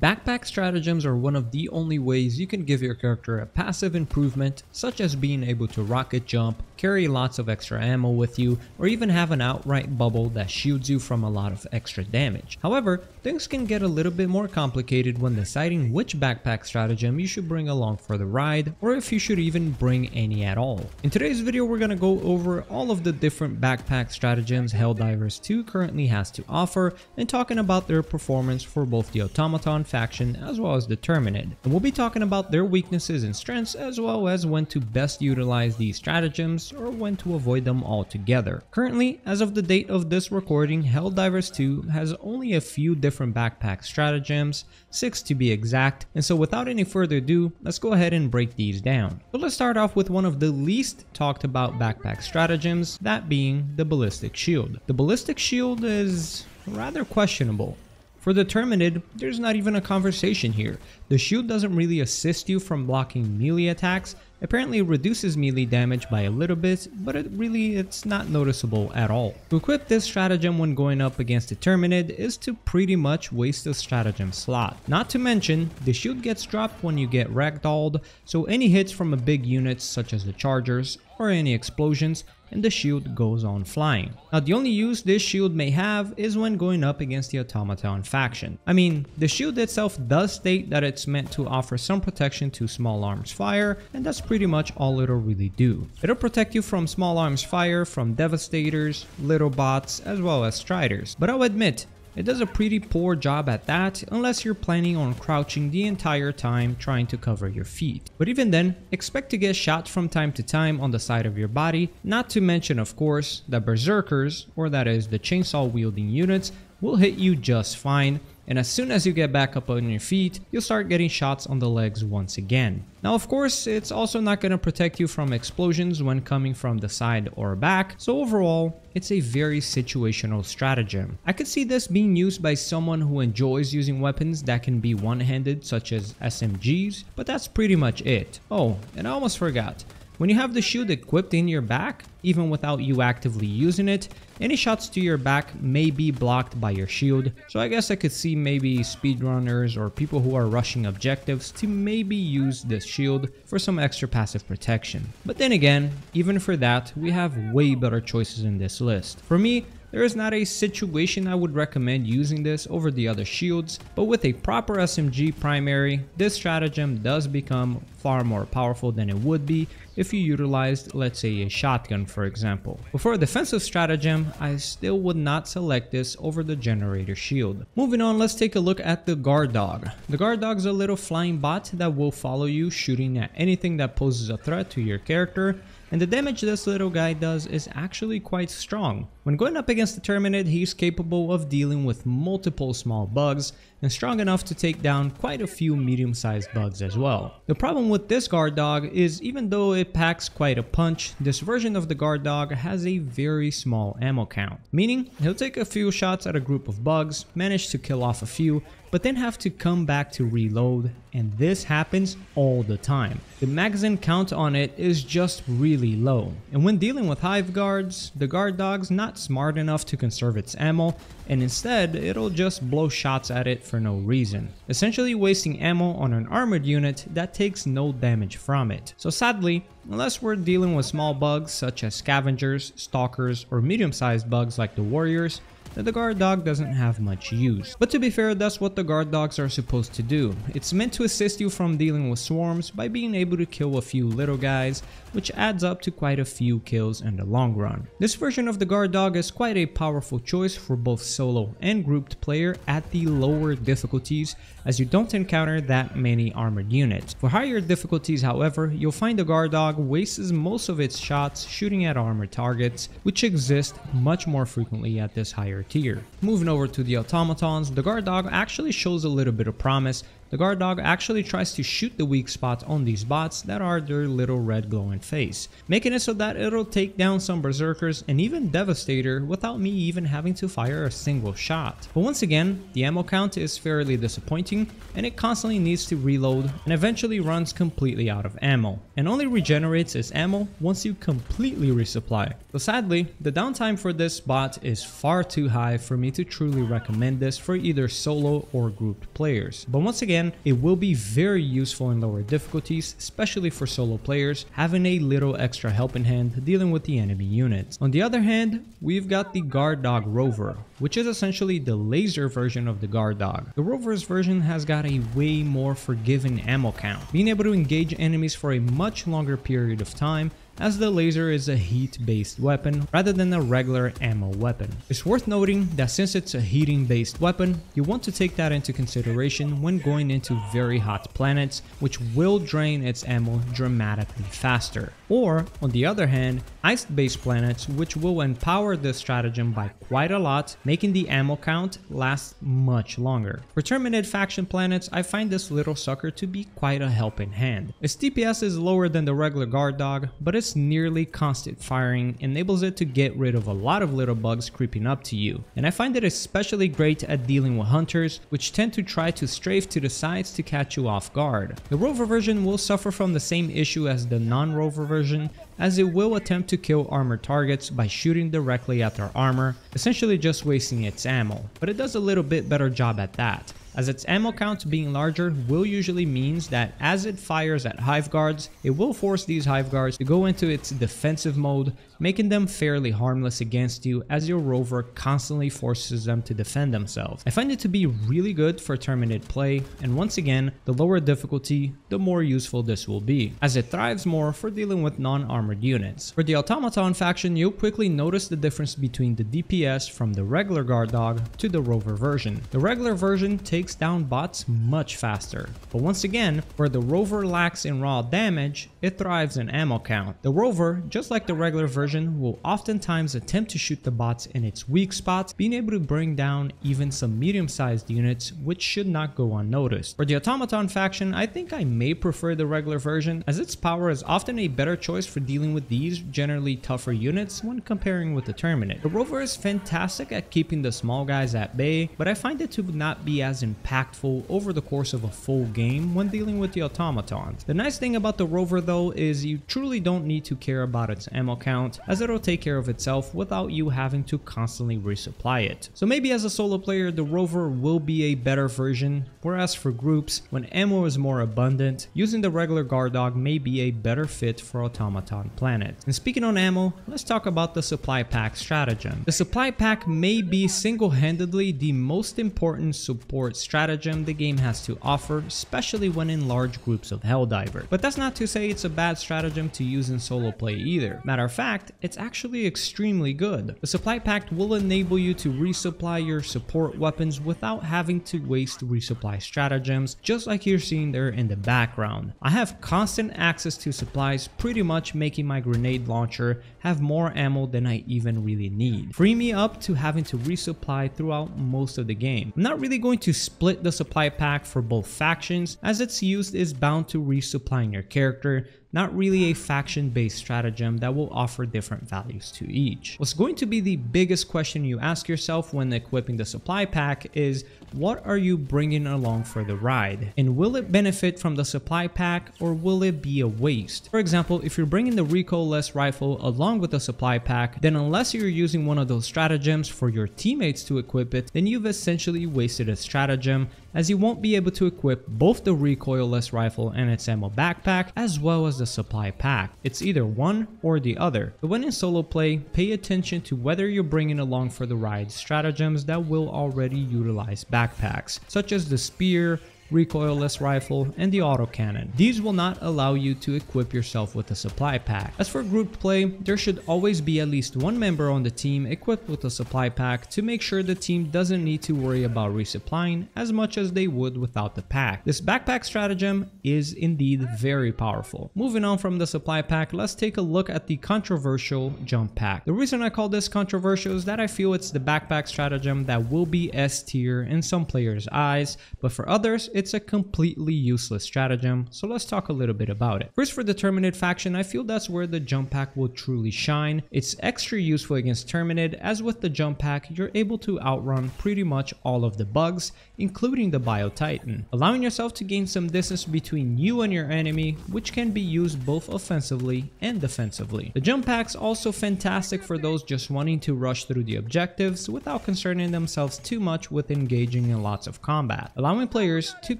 Backpack stratagems are one of the only ways you can give your character a passive improvement, such as being able to rocket jump, carry lots of extra ammo with you, or even have an outright bubble that shields you from a lot of extra damage. However, things can get a little bit more complicated when deciding which backpack stratagem you should bring along for the ride, or if you should even bring any at all. In today's video, we're gonna go over all of the different backpack stratagems Helldivers 2 currently has to offer, and talking about their performance for both the Automaton faction as well as the Terminid. And we'll be talking about their weaknesses and strengths, as well as when to best utilize these stratagems or when to avoid them altogether. Currently, as of the date of this recording, Helldivers 2 has only a few different backpack stratagems, 6 to be exact, and so without any further ado, let's go ahead and break these down. So let's start off with one of the least talked about backpack stratagems, that being the Ballistic Shield. The Ballistic Shield is rather questionable. For the Terminid, there's not even a conversation here. The shield doesn't really assist you from blocking melee attacks. Apparently it reduces melee damage by a little bit, but it's not noticeable at all. To equip this stratagem when going up against a Terminid is to pretty much waste a stratagem slot. Not to mention, the shield gets dropped when you get ragdolled, so any hits from a big unit such as the Chargers or any explosions, and the shield goes on flying. Now, the only use this shield may have is when going up against the Automaton faction. I mean, the shield itself does state that it's meant to offer some protection to small arms fire, and that's pretty much all it'll really do. It'll protect you from small arms fire from Devastators, little bots, as well as Striders. But I'll admit, it does a pretty poor job at that unless you're planning on crouching the entire time trying to cover your feet. But even then, expect to get shot from time to time on the side of your body, not to mention of course the Berserkers, or that is the chainsaw wielding units, will hit you just fine. And as soon as you get back up on your feet, you'll start getting shots on the legs once again. Now of course, it's also not going to protect you from explosions when coming from the side or back, so overall, it's a very situational stratagem. I could see this being used by someone who enjoys using weapons that can be one-handed, such as SMGs, but that's pretty much it. Oh, and I almost forgot. When you have the shield equipped in your back, even without you actively using it, any shots to your back may be blocked by your shield, so I guess I could see maybe speedrunners or people who are rushing objectives to maybe use this shield for some extra passive protection. But then again, even for that, we have way better choices in this list. For me, there is not a situation I would recommend using this over the other shields, but with a proper SMG primary, this stratagem does become far more powerful than it would be if you utilized, let's say, a shotgun for example. But for a defensive stratagem, I still would not select this over the generator shield. Moving on, let's take a look at the Guard Dog. The Guard Dog's a little flying bot that will follow you, shooting at anything that poses a threat to your character, and the damage this little guy does is actually quite strong. When going up against the Terminid, he's capable of dealing with multiple small bugs and strong enough to take down quite a few medium-sized bugs as well. The problem with this Guard Dog is, even though it packs quite a punch, this version of the Guard Dog has a very small ammo count, meaning he'll take a few shots at a group of bugs, manage to kill off a few, but then have to come back to reload, and this happens all the time. The magazine count on it is just really low, and when dealing with Hive Guards, the Guard Dog's not smart enough to conserve its ammo, and instead it'll just blow shots at it for no reason, essentially wasting ammo on an armored unit that takes no damage from it. So sadly, unless we're dealing with small bugs such as Scavengers, Stalkers, or medium-sized bugs like the Warriors, that the Guard Dog doesn't have much use. But to be fair, that's what the Guard Dogs are supposed to do. It's meant to assist you from dealing with swarms by being able to kill a few little guys, which adds up to quite a few kills in the long run. This version of the Guard Dog is quite a powerful choice for both solo and grouped player at the lower difficulties, as you don't encounter that many armored units. For higher difficulties, however, you'll find the Guard Dog wastes most of its shots shooting at armored targets, which exist much more frequently at this higher tier. Moving over to the Automatons, the Guard Dog actually shows a little bit of promise, The guard dog actually tries to shoot the weak spots on these bots that are their little red glowing face, making it so that it'll take down some berserkers and even Devastator without me even having to fire a single shot. But once again, the ammo count is fairly disappointing and it constantly needs to reload and eventually runs completely out of ammo and only regenerates its ammo once you completely resupply. But sadly, the downtime for this bot is far too high for me to truly recommend this for either solo or grouped players. But once again, it will be very useful in lower difficulties, especially for solo players, having a little extra helping hand dealing with the enemy units. On the other hand, we've got the Guard Dog Rover, which is essentially the laser version of the Guard Dog. The Rover's version has got a way more forgiving ammo count, being able to engage enemies for a much longer period of time, as the laser is a heat-based weapon rather than a regular ammo weapon. It's worth noting that since it's a heating-based weapon, you want to take that into consideration when going into very hot planets, which will drain its ammo dramatically faster. Or, on the other hand, ice-based planets, which will empower this stratagem by quite a lot, making the ammo count last much longer. For Terminid faction planets, I find this little sucker to be quite a helping hand. Its DPS is lower than the regular guard dog, but it's nearly constant firing enables it to get rid of a lot of little bugs creeping up to you, and I find it especially great at dealing with hunters, which tend to try to strafe to the sides to catch you off guard. The rover version will suffer from the same issue as the non-rover version, as it will attempt to kill armored targets by shooting directly at their armor, essentially just wasting its ammo, but it does a little bit better job at that, as its ammo count being larger will usually means that as it fires at Hive Guards, it will force these Hive Guards to go into its defensive mode, making them fairly harmless against you as your rover constantly forces them to defend themselves. I find it to be really good for Terminid play, and once again, the lower difficulty, the more useful this will be, as it thrives more for dealing with non-armored units. For the Automaton faction, you'll quickly notice the difference between the DPS from the regular guard dog to the rover version. The regular version takes down bots much faster, but once again, where the rover lacks in raw damage, it thrives in ammo count. The rover, just like the regular version, will oftentimes attempt to shoot the bots in its weak spots, being able to bring down even some medium-sized units, which should not go unnoticed. For the Automaton faction, I think I may prefer the regular version, as its power is often a better choice for dealing with these generally tougher units when comparing with the Terminid. The rover is fantastic at keeping the small guys at bay, but I find it to not be as impactful over the course of a full game when dealing with the automatons. The nice thing about the rover though is you truly don't need to care about its ammo count, as it'll take care of itself without you having to constantly resupply it. So maybe as a solo player the rover will be a better version, whereas for groups, when ammo is more abundant, using the regular guard dog may be a better fit for automaton planets. And speaking on ammo, let's talk about the supply pack stratagem. The supply pack may be single-handedly the most important support stratagem the game has to offer, especially when in large groups of Helldivers. But that's not to say it's a bad stratagem to use in solo play either. Matter of fact, it's actually extremely good. The supply pack will enable you to resupply your support weapons without having to waste resupply stratagems, just like you're seeing there in the background. I have constant access to supplies, pretty much making my grenade launcher have more ammo than I even really need, freeing me up to having to resupply throughout most of the game. I'm not really going to split the supply pack for both factions, as its use is bound to resupplying your character, not really a faction-based stratagem that will offer different values to each. What's going to be the biggest question you ask yourself when equipping the supply pack is, what are you bringing along for the ride? And will it benefit from the supply pack, or will it be a waste? For example, if you're bringing the Recoilless Rifle along with the supply pack, then unless you're using one of those stratagems for your teammates to equip it, then you've essentially wasted a stratagem, as you won't be able to equip both the recoilless rifle and its ammo backpack, as well as the supply pack. It's either one or the other. But when in solo play, pay attention to whether you're bringing along for the ride stratagems that will already utilize backpacks, such as the spear, recoilless rifle, and the autocannon. These will not allow you to equip yourself with a supply pack. As for group play, there should always be at least one member on the team equipped with a supply pack to make sure the team doesn't need to worry about resupplying as much as they would without the pack. This backpack stratagem is indeed very powerful. Moving on from the supply pack, let's take a look at the controversial jump pack. The reason I call this controversial is that I feel it's the backpack stratagem that will be S tier in some players' eyes, but for others, it's a completely useless stratagem, so let's talk a little bit about it. First, for the Terminid faction, I feel that's where the Jump Pack will truly shine. It's extra useful against Terminid, as with the Jump Pack, you're able to outrun pretty much all of the bugs, including the Bio Titan, allowing yourself to gain some distance between you and your enemy, which can be used both offensively and defensively. The Jump Pack's also fantastic for those just wanting to rush through the objectives without concerning themselves too much with engaging in lots of combat, allowing players to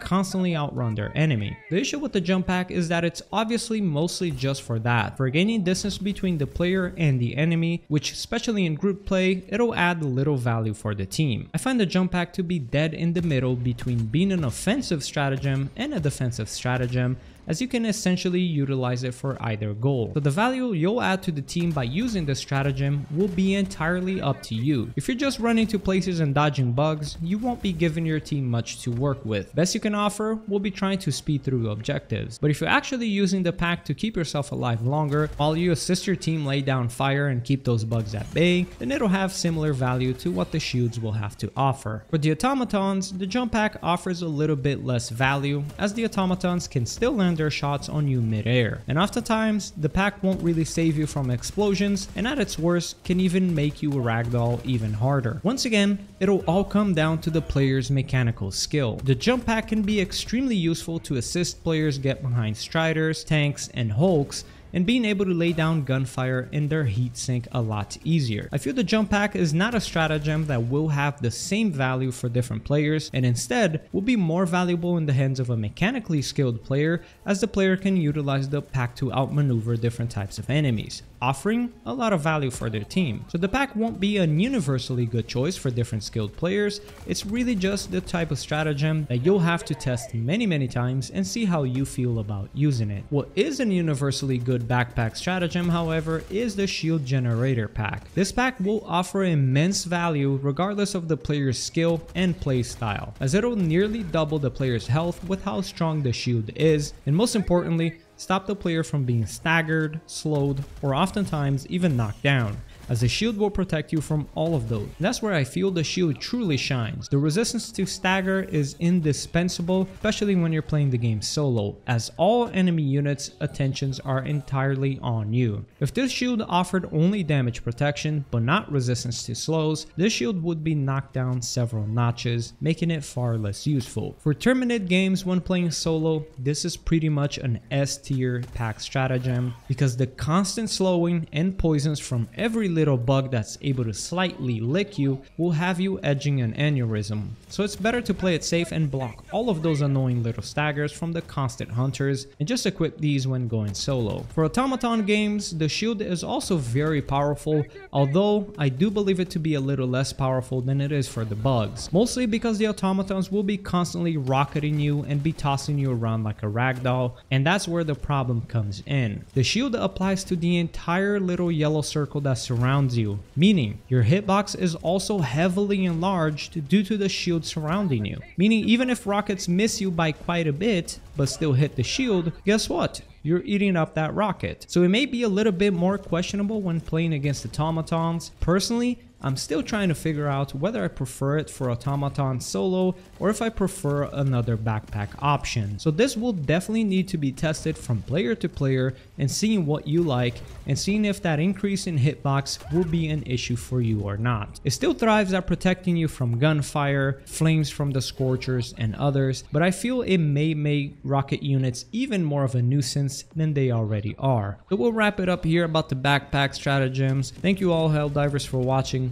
constantly outrun their enemy. The issue with the Jump Pack is that it's obviously mostly just for that, for gaining distance between the player and the enemy, which especially in group play, it'll add little value for the team. I find the Jump Pack to be dead in the middle between being an offensive stratagem and a defensive stratagem, as you can essentially utilize it for either goal. So the value you'll add to the team by using this stratagem will be entirely up to you. If you're just running to places and dodging bugs, you won't be giving your team much to work with. Best you can offer will be trying to speed through objectives. But if you're actually using the pack to keep yourself alive longer, while you assist your team lay down fire and keep those bugs at bay, then it'll have similar value to what the shields will have to offer. For the automatons, the Jump Pack offers a little bit less value, as the automatons can still land their shots on you mid-air, and oftentimes the pack won't really save you from explosions, and at its worst can even make you a ragdoll even harder. Once again, it'll all come down to the player's mechanical skill. The Jump Pack can be extremely useful to assist players get behind Striders, tanks, and hulks, and being able to lay down gunfire in their heat sink a lot easier. I feel the Jump Pack is not a stratagem that will have the same value for different players, and instead will be more valuable in the hands of a mechanically skilled player, as the player can utilize the pack to outmaneuver different types of enemies, offering a lot of value for their team. So the pack won't be a universally good choice for different skilled players. It's really just the type of stratagem that you'll have to test many times and see how you feel about using it. What is a universally good backpack stratagem, however, is the Shield Generator Pack. This pack will offer immense value regardless of the player's skill and play style, as it'll nearly double the player's health with how strong the shield is, and most importantly, stop the player from being staggered, slowed, or oftentimes even knocked down, as the shield will protect you from all of those. And that's where I feel the shield truly shines. The resistance to stagger is indispensable, especially when you're playing the game solo, as all enemy units' attentions are entirely on you. If this shield offered only damage protection, but not resistance to slows, this shield would be knocked down several notches, making it far less useful. For Terminid games when playing solo, this is pretty much an S tier pack stratagem, because the constant slowing and poisons from every little bug that's able to slightly lick you will have you edging an aneurysm, so it's better to play it safe and block all of those annoying little staggers from the constant hunters, and just equip these when going solo. For automaton games, the shield is also very powerful, although I do believe it to be a little less powerful than it is for the bugs, mostly because the automatons will be constantly rocketing you and be tossing you around like a ragdoll, and that's where the problem comes in. The shield applies to the entire little yellow circle that surrounds you, meaning your hitbox is also heavily enlarged due to the shield surrounding you, meaning even if rockets miss you by quite a bit but still hit the shield, guess what? You're eating up that rocket. So it may be a little bit more questionable when playing against automatons. Personally, I'm still trying to figure out whether I prefer it for automaton solo or if I prefer another backpack option. So this will definitely need to be tested from player to player and seeing what you like and seeing if that increase in hitbox will be an issue for you or not. It still thrives at protecting you from gunfire, flames from the Scorchers and others, but I feel it may make rocket units even more of a nuisance than they already are. So we'll wrap it up here about the backpack stratagems. Thank you all Helldivers for watching.